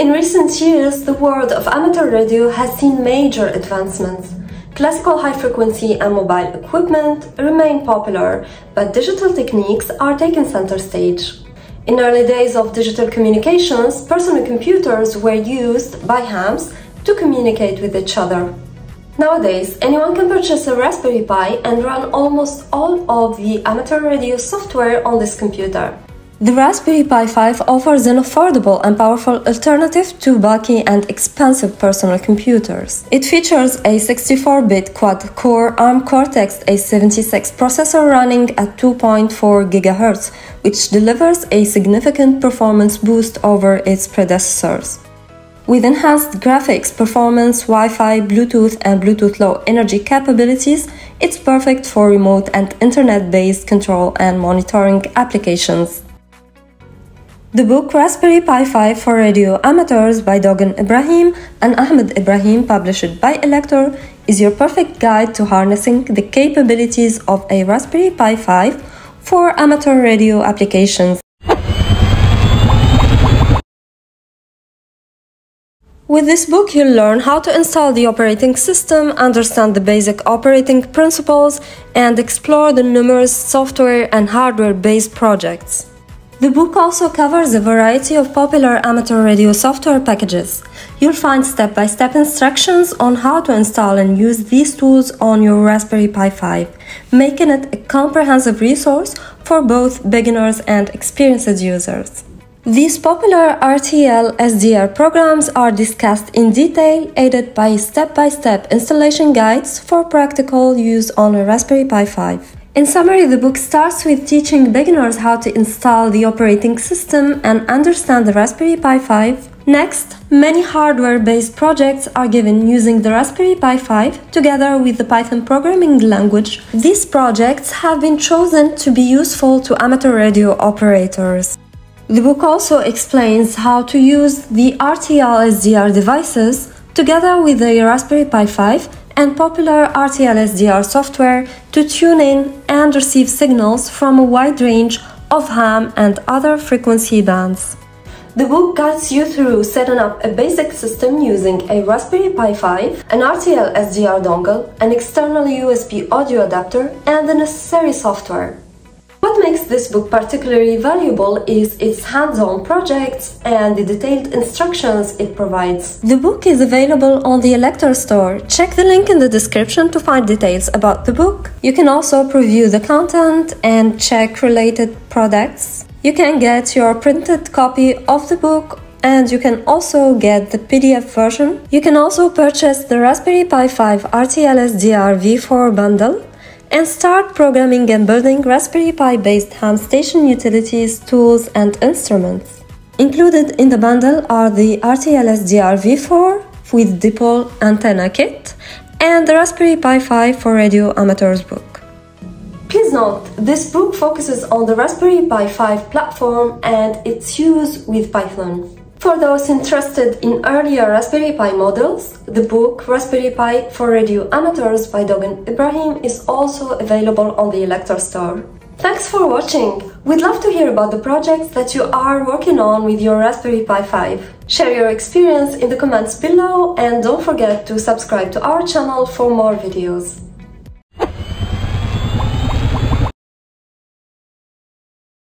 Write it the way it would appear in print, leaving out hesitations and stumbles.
In recent years, the world of amateur radio has seen major advancements. Classical high-frequency and mobile equipment remain popular, but digital techniques are taking center stage. In early days of digital communications, personal computers were used by hams to communicate with each other. Nowadays, anyone can purchase a Raspberry Pi and run almost all of the amateur radio software on this computer. The Raspberry Pi 5 offers an affordable and powerful alternative to bulky and expensive personal computers. It features a 64-bit quad-core ARM Cortex A76 processor running at 2.4 GHz, which delivers a significant performance boost over its predecessors. With enhanced graphics, performance, Wi-Fi, Bluetooth, and Bluetooth Low Energy capabilities, it's perfect for remote and internet-based control and monitoring applications. The book Raspberry Pi 5 for Radio Amateurs by Dogan Ibrahim and Ahmed Ibrahim, published by Elektor, is your perfect guide to harnessing the capabilities of a Raspberry Pi 5 for amateur radio applications. With this book, you'll learn how to install the operating system, understand the basic operating principles, and explore the numerous software and hardware-based projects. The book also covers a variety of popular amateur radio software packages. You'll find step-by-step instructions on how to install and use these tools on your Raspberry Pi 5, making it a comprehensive resource for both beginners and experienced users. These popular RTL-SDR programs are discussed in detail, aided by step-by-step installation guides for practical use on a Raspberry Pi 5. In summary, the book starts with teaching beginners how to install the operating system and understand the Raspberry Pi 5. Next, many hardware-based projects are given using the Raspberry Pi 5 together with the Python programming language. These projects have been chosen to be useful to amateur radio operators. The book also explains how to use the RTL-SDR devices together with the Raspberry Pi 5 and popular RTL-SDR software to tune in and receive signals from a wide range of ham and other frequency bands. The book guides you through setting up a basic system using a Raspberry Pi 5, an RTL-SDR dongle, an external USB audio adapter, and the necessary software. What makes this book particularly valuable is its hands-on projects and the detailed instructions it provides. The book is available on the Elektor store. Check the link in the description to find details about the book. You can also preview the content and check related products. You can get your printed copy of the book and you can also get the PDF version. You can also purchase the Raspberry Pi 5 RTL-SDR V4 bundle and start programming and building Raspberry Pi-based ham station utilities, tools, and instruments. Included in the bundle are the RTL-SDR V4 with dipole antenna kit and the Raspberry Pi 5 for Radio Amateurs book. Please note, this book focuses on the Raspberry Pi 5 platform and its use with Python. For those interested in earlier Raspberry Pi models, the book Raspberry Pi for Radio Amateurs by Dogan Ibrahim is also available on the Elektor store. Thanks for watching! We'd love to hear about the projects that you are working on with your Raspberry Pi 5. Share your experience in the comments below and don't forget to subscribe to our channel for more videos.